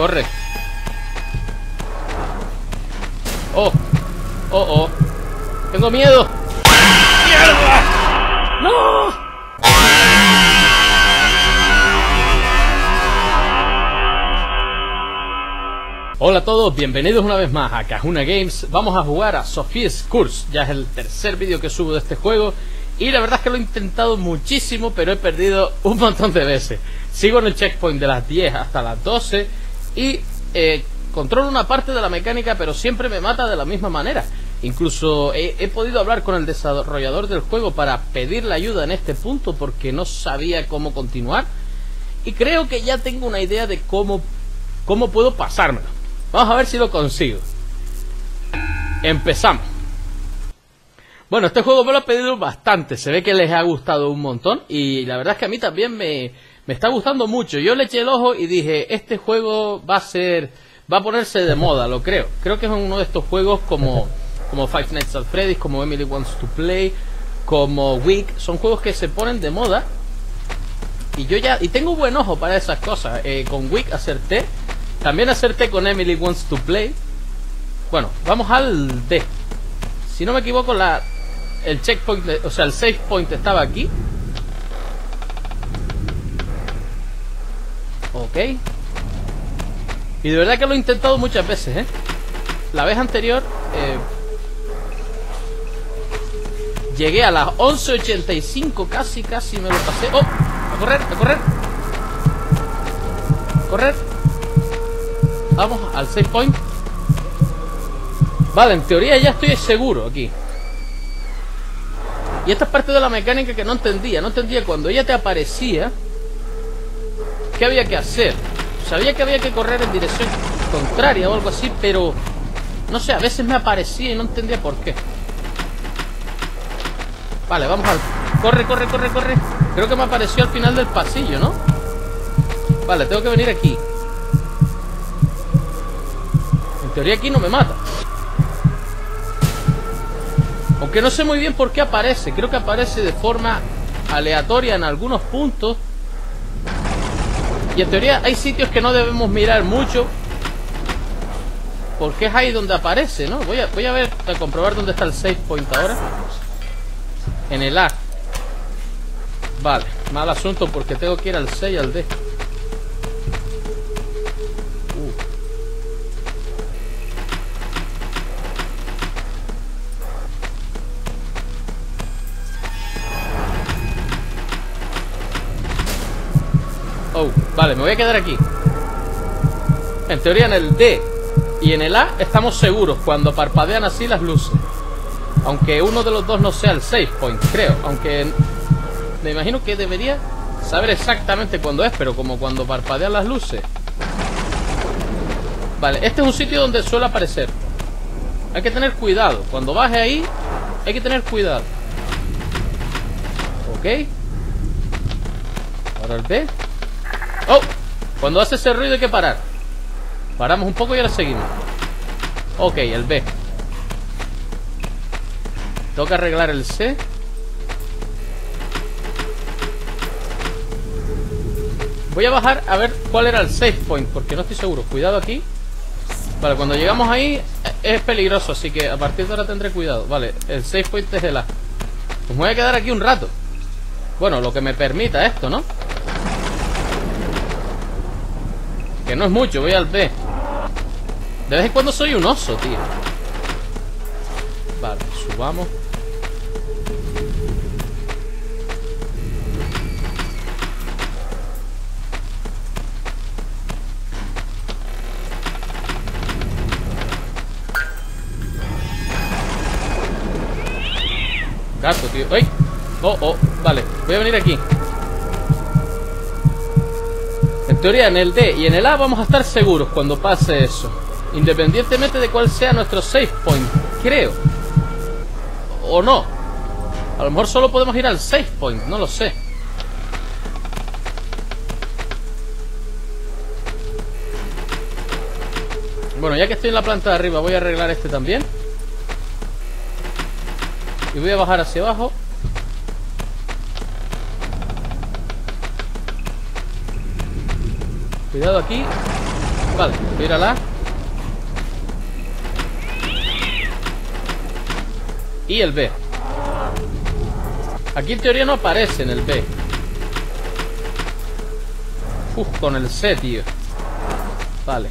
Corre. Oh. Oh, oh. Tengo miedo. ¡Mierda! ¡No! Hola a todos, bienvenidos una vez más a Kahuna Games. Vamos a jugar a Sophie's Curse. Ya es el tercer vídeo que subo de este juego. Y la verdad es que lo he intentado muchísimo, pero he perdido un montón de veces. Sigo en el checkpoint de las 10 hasta las 12. Y controlo una parte de la mecánica, pero siempre me mata de la misma manera. Incluso he podido hablar con el desarrollador del juego para pedirle ayuda en este punto, porque no sabía cómo continuar. Y creo que ya tengo una idea de cómo puedo pasármelo. Vamos a ver si lo consigo. Empezamos. Bueno, este juego me lo ha pedido bastante. Se ve que les ha gustado un montón. Y la verdad es que a mí también me está gustando mucho. Yo le eché el ojo y dije, este juego va a ponerse de moda, lo creo. Creo que es uno de estos juegos como Five Nights at Freddy's, como Emily Wants to Play, como Wick. Son juegos que se ponen de moda. Y tengo buen ojo para esas cosas. Con Wick acerté. También acerté con Emily Wants to Play. Bueno, vamos al D. Si no me equivoco, el checkpoint, el save point estaba aquí. Ok. Y de verdad que lo he intentado muchas veces, ¿eh? La vez anterior llegué a las 11:85. Casi me lo pasé. ¡Oh! A correr. Vamos al save point. Vale, en teoría ya estoy seguro aquí. Y esta es parte de la mecánica que no entendía cuando ella te aparecía. ¿Qué había que hacer? Sabía que había que correr en dirección contraria o algo así, pero no sé, a veces me aparecía y no entendía por qué. Vale, vamos al... Corre. Creo que me apareció al final del pasillo, ¿no? Vale, tengo que venir aquí. En teoría aquí no me mata. Aunque no sé muy bien por qué aparece. Creo que aparece de forma aleatoria en algunos puntos. Y en teoría hay sitios que no debemos mirar mucho, porque es ahí donde aparece, ¿no? Voy a ver, a comprobar dónde está el save point ahora. En el A. Vale, mal asunto porque tengo que ir al C y al D. Vale, me voy a quedar aquí. En teoría en el D y en el A estamos seguros cuando parpadean así las luces. Aunque uno de los dos no sea el save point, creo. Aunque me imagino que debería saber exactamente cuándo es, pero como cuando parpadean las luces. Vale, este es un sitio donde suele aparecer. Hay que tener cuidado. Cuando baje ahí, hay que tener cuidado. Ok. Ahora el B. Oh, cuando hace ese ruido hay que parar. Paramos un poco y ahora seguimos. Ok, el B. Toca arreglar el C. Voy a bajar a ver cuál era el save point, porque no estoy seguro. Cuidado aquí. Vale, cuando llegamos ahí es peligroso, así que a partir de ahora tendré cuidado. Vale, el save point es el A. Pues me voy a quedar aquí un rato. Bueno, lo que me permita esto, ¿no? Que no es mucho, voy al B. De vez en cuando soy un oso, tío. Vale, subamos. Gato, tío. ¡Ay! Oh, oh, vale, voy a venir aquí. En teoría en el D y en el A vamos a estar seguros cuando pase eso, independientemente de cuál sea nuestro save point, creo. O no. A lo mejor solo podemos ir al save point, no lo sé. Bueno, ya que estoy en la planta de arriba, voy a arreglar este también. Y voy a bajar hacia abajo. Cuidado aquí. Vale, tírala. Y el B. Aquí en teoría no aparece en el B. Uf, con el C, tío. Vale.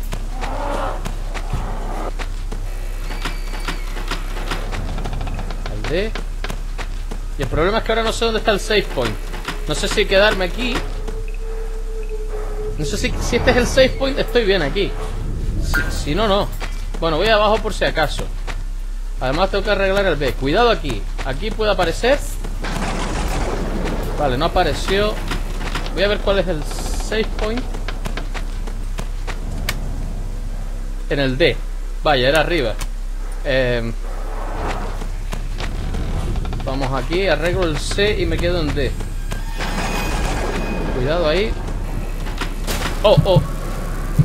El D. Y el problema es que ahora no sé dónde está el save point. No sé si quedarme aquí. No sé si este es el save point. Estoy bien aquí. Si no, no. Bueno, voy abajo por si acaso. Además tengo que arreglar el B. Cuidado aquí. Aquí puede aparecer. Vale, no apareció. Voy a ver cuál es el save point. En el D. Vaya, era arriba. Vamos aquí, arreglo el C y me quedo en D. Cuidado ahí. Oh, oh.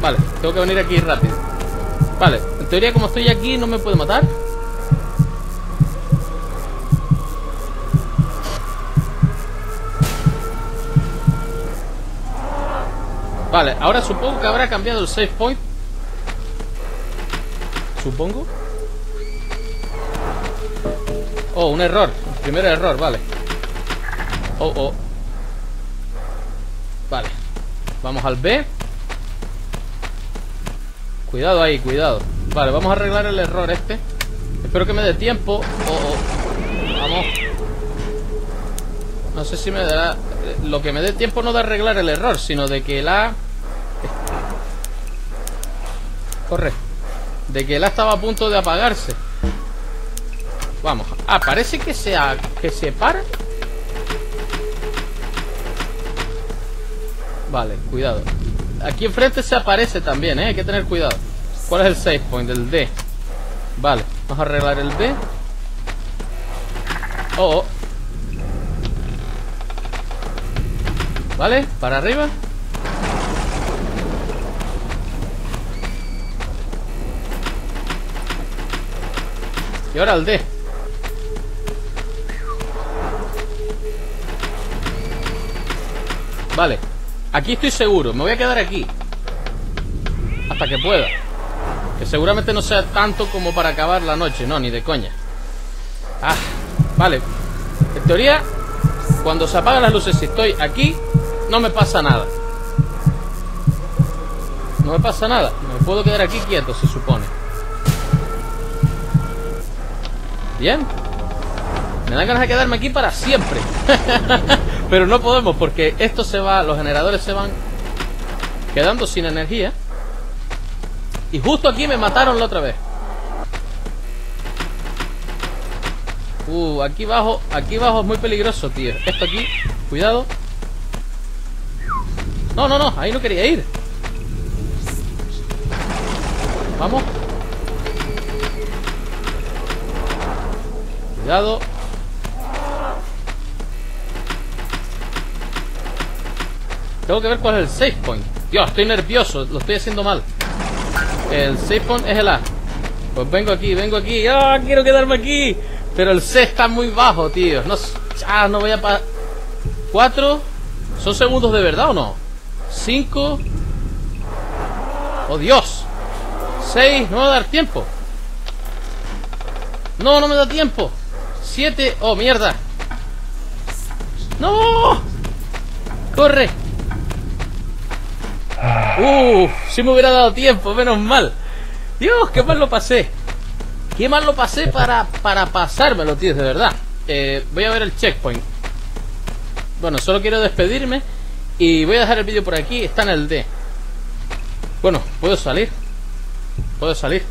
Vale, tengo que venir aquí rápido. Vale, en teoría como estoy aquí no me puede matar. Vale, ahora supongo que habrá cambiado el save point. Supongo. Oh, un error. El primer error, vale. Oh, oh. Vale. Vamos al B. Cuidado ahí, cuidado. Vale, vamos a arreglar el error este. Espero que me dé tiempo. Oh, oh. Vamos. No sé si me dará... Lo que me dé tiempo no de arreglar el error, sino de que la... Corre. De que la estaba a punto de apagarse. Vamos. Ah, parece que se para. Vale, cuidado. Aquí enfrente se aparece también, ¿eh? Hay que tener cuidado. ¿Cuál es el save point? El D. Vale, vamos a arreglar el D. Oh, oh. Vale, para arriba. Y ahora el D. Vale, aquí estoy seguro. Me voy a quedar aquí hasta que pueda. Que seguramente no sea tanto como para acabar la noche. No, ni de coña. Ah, vale. En teoría, cuando se apagan las luces, si estoy aquí, no me pasa nada. No me pasa nada. Me puedo quedar aquí quieto, se supone. Bien. Me dan ganas de quedarme aquí para siempre. Pero no podemos porque esto se va, los generadores se van quedando sin energía. Y justo aquí me mataron la otra vez. Aquí abajo es muy peligroso, tío. Esto aquí, cuidado. No, no, no, ahí no quería ir. Vamos. Cuidado. Tengo que ver cuál es el save point. Dios, estoy nervioso, lo estoy haciendo mal. El save point es el A. Pues vengo aquí. ¡Ah, quiero quedarme aquí! Pero el C está muy bajo, tío. No, ah, no voy a pasar. 4. ¿Son segundos de verdad o no? 5. ¡Oh, Dios! 6. No me va a dar tiempo. No, no me da tiempo. 7. ¡Oh, mierda! ¡No! ¡Corre! Si me hubiera dado tiempo, menos mal. Dios, qué mal lo pasé. Qué mal lo pasé para pasármelo, tío, de verdad. Voy a ver el checkpoint. Bueno, solo quiero despedirme y voy a dejar el vídeo por aquí. Está en el D. Bueno, ¿puedo salir? ¿Puedo salir?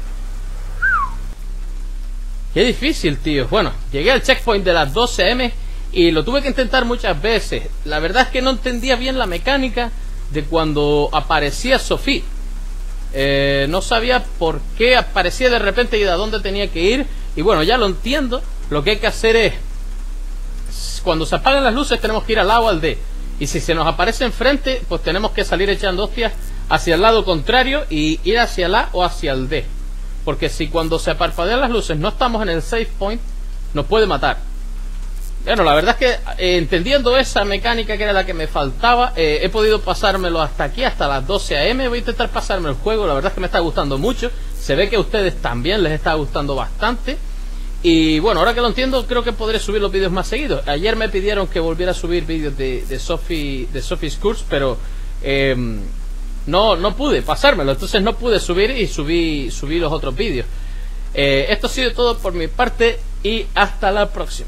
Qué difícil, tío. Bueno, llegué al checkpoint de las 12 AM. Y lo tuve que intentar muchas veces. La verdad es que no entendía bien la mecánica de cuando aparecía Sophie. No sabía por qué aparecía de repente y de dónde tenía que ir. Y bueno, ya lo entiendo. Lo que hay que hacer es, cuando se apagan las luces, tenemos que ir al A o al D. Y si se nos aparece enfrente, pues tenemos que salir echando hostias hacia el lado contrario y ir hacia el A o hacia el D. Porque si cuando se parpadean las luces no estamos en el save point, nos puede matar. Bueno, la verdad es que entendiendo esa mecánica que era la que me faltaba, he podido pasármelo hasta aquí, hasta las 12 AM. Voy a intentar pasarme el juego, la verdad es que me está gustando mucho. Se ve que a ustedes también les está gustando bastante. Y bueno, ahora que lo entiendo, creo que podré subir los vídeos más seguidos. Ayer me pidieron que volviera a subir vídeos de Sophie's Curse, pero no pude pasármelo, entonces no pude subir y subí los otros vídeos. Esto ha sido todo por mi parte y hasta la próxima.